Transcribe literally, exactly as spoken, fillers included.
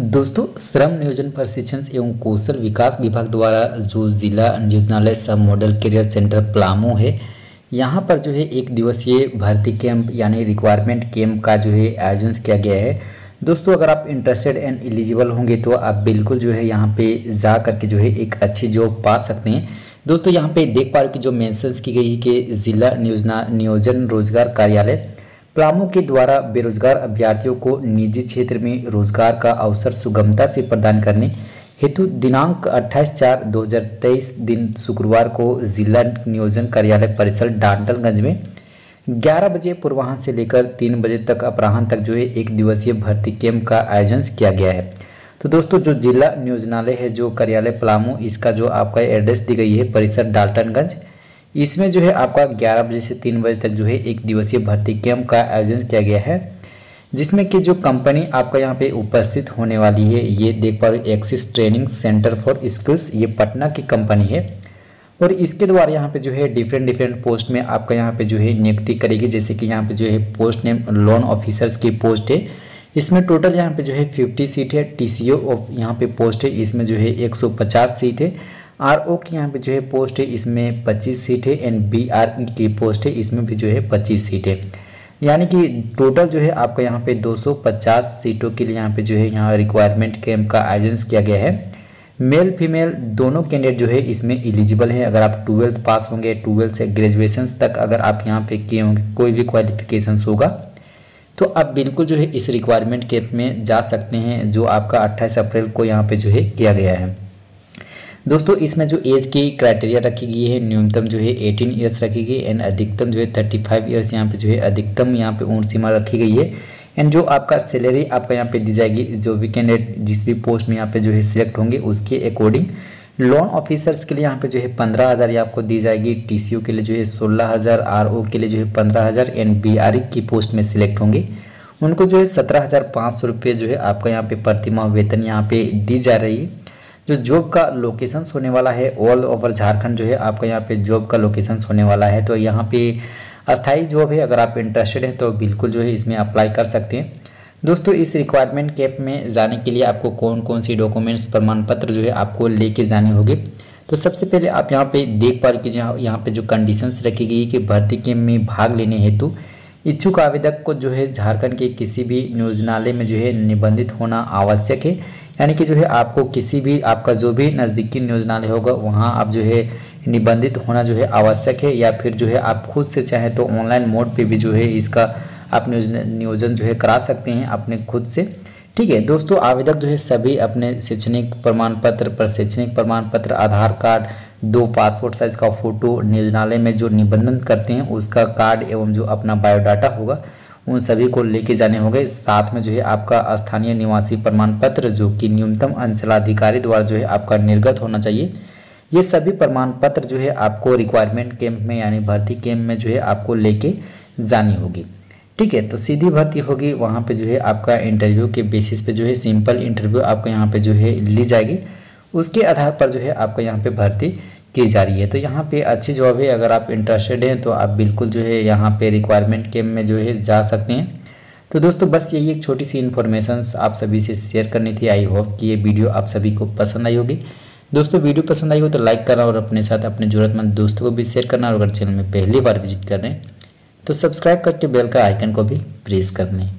दोस्तों श्रम नियोजन प्रशिक्षण एवं कौशल विकास विभाग द्वारा जो जिला नियोजनालय सब मॉडल करियर सेंटर पलामू है, यहाँ पर जो है एक दिवसीय भर्ती कैंप यानी रिक्वायरमेंट कैंप का जो है आयोजन किया गया है। दोस्तों अगर आप इंटरेस्टेड एंड एलिजिबल होंगे तो आप बिल्कुल जो है यहाँ पे जा करके जो है एक अच्छी जॉब पा सकते हैं। दोस्तों यहाँ पे देख पा रहे कि जो मेंशंस की गई है कि जिला नियोजना नियोजन रोजगार कार्यालय पलामू के द्वारा बेरोजगार अभ्यर्थियों को निजी क्षेत्र में रोजगार का अवसर सुगमता से प्रदान करने हेतु दिनांक अट्ठाईस चार दो हज़ार तेईस दिन शुक्रवार को जिला नियोजन कार्यालय परिसर डाल्टनगंज में ग्यारह बजे पूर्वाह्न से लेकर तीन बजे तक अपराह्न तक जो है एक दिवसीय भर्ती कैंप का आयोजन किया गया है। तो दोस्तों जो जिला नियोजनालय है, जो कार्यालय पलामू, इसका जो आपका एड्रेस दी गई है परिसर डाल्टनगंज, इसमें जो है आपका ग्यारह बजे से तीन बजे तक जो है एक दिवसीय भर्ती कैंप का आयोजन किया गया है, जिसमें कि जो कंपनी आपका यहाँ पे उपस्थित होने वाली है ये देख पा रहे axis training centre for skills, ये पटना की कंपनी है और इसके द्वारा यहाँ पे जो है डिफरेंट डिफरेंट पोस्ट में आपका यहाँ पे जो है नियुक्ति करेगी। जैसे कि यहाँ पे जो है पोस्ट नेम लोन ऑफिसर्स की पोस्ट है, इसमें टोटल यहाँ पे जो है फिफ्टी सीट है। टी सी ओ ऑफ यहाँ पे पोस्ट है, इसमें जो है एक सौ पचास सीट है। आर ओ की यहाँ पे जो है पोस्ट है, इसमें पच्चीस सीट है। एंड बी आर की पोस्ट है, इसमें भी जो है पच्चीस सीट है। यानी कि टोटल जो है आपका यहाँ पे दो सौ पचास सीटों के लिए यहाँ पे जो है यहाँ रिक्वायरमेंट कैंप का आयोजन किया गया है। मेल फीमेल दोनों कैंडिडेट जो है इसमें एलिजिबल हैं। अगर आप ट्वेल्थ पास होंगे, ट्वेल्थ से ग्रेजुएशन तक अगर आप यहाँ पे किए होंगे, कोई भी क्वालिफिकेशन होगा, तो आप बिल्कुल जो है इस रिक्वायरमेंट कैंप में जा सकते हैं, जो आपका अट्ठाईस अप्रैल को यहाँ पर जो है किया गया है। दोस्तों इसमें जो एज की क्राइटेरिया रखी गई है, न्यूनतम जो है अठारह इयर्स रखी गई एंड अधिकतम जो है पैंतीस इयर्स यहाँ पे जो है अधिकतम यहाँ पे उम्र सीमा रखी गई है। एंड जो आपका सैलरी आपका यहाँ पे दी जाएगी, जो भी कैंडिडेट जिस भी पोस्ट में यहाँ पे जो है सिलेक्ट होंगे उसके अकॉर्डिंग लोन ऑफिसर्स के लिए यहाँ पे जो है पंद्रह हज़ार आपको दी जाएगी। टी सी ओ के लिए जो है सोलह हज़ार, आर ओ के लिए जो है पंद्रह हज़ार एंड बी आर ई की पोस्ट में सिलेक्ट होंगे उनको जो है सत्रह हज़ार पाँच सौ रुपये जो है आपका यहाँ पे प्रतिमाह वेतन यहाँ पे दी जा रही है। जो जॉब का लोकेशंस होने वाला है ऑल ओवर झारखंड जो है आपका यहाँ पे जॉब का लोकेशंस होने वाला है। तो यहाँ पे अस्थाई जॉब है, अगर आप इंटरेस्टेड हैं तो बिल्कुल जो है इसमें अप्लाई कर सकते हैं। दोस्तों इस रिक्वायरमेंट कैंप में जाने के लिए आपको कौन कौन सी डॉक्यूमेंट्स प्रमाण पत्र जो है आपको लेके जाने होंगे। तो सबसे पहले आप यहाँ पे देख पा रहे कि जहाँ यहाँ पर जो कंडीशंस रखी गई कि भर्ती कैंप में भाग लेने हेतु इच्छुक आवेदक को जो है झारखंड के किसी भी नियोजनालय में जो है निबंधित होना आवश्यक है। यानी कि जो है आपको किसी भी आपका जो भी नज़दीकी नियोजनालय होगा वहाँ आप जो है निबंधित होना जो है आवश्यक है, या फिर जो है आप खुद से चाहें तो ऑनलाइन मोड पे भी जो है इसका आप नियोजन जो है करा सकते हैं अपने खुद से। ठीक है दोस्तों, आवेदक जो है सभी अपने शैक्षणिक प्रमाण पत्र पर शैक्षणिक प्रमाण पत्र, आधार कार्ड, दो पासपोर्ट साइज का फ़ोटो, नियोजनालय में जो निबंधन करते हैं उसका कार्ड एवं जो अपना बायोडाटा होगा उन सभी को लेके जाने होंगे। साथ में जो है आपका स्थानीय निवासी प्रमाण पत्र जो कि न्यूनतम अंचलाधिकारी द्वारा जो है आपका निर्गत होना चाहिए, ये सभी प्रमाण पत्र जो है आपको रिक्वायरमेंट कैंप में यानी भर्ती कैंप में जो है आपको लेके जानी होगी। ठीक है, तो सीधी भर्ती होगी, वहाँ पे जो है आपका इंटरव्यू के बेसिस पे जो है सिंपल इंटरव्यू आपको यहाँ पे जो है ली जाएगी, उसके आधार पर जो है आपका यहाँ पे भर्ती की जा रही है। तो यहाँ पे अच्छी जॉब है, अगर आप इंटरेस्टेड हैं तो आप बिल्कुल जो है यहाँ पे रिक्वायरमेंट कैंप में जो है जा सकते हैं। तो दोस्तों बस यही एक छोटी सी इन्फॉर्मेशन आप सभी से शेयर करनी थी। आई होप कि ये वीडियो आप सभी को पसंद आई होगी। दोस्तों वीडियो पसंद आई हो तो लाइक करना और अपने साथ अपने ज़रूरतमंद दोस्तों को भी शेयर करना, और अगर चैनल में पहली बार विजिट कर रहे हैं तो सब्सक्राइब करके बेल का आइकन को भी प्रेस कर लें।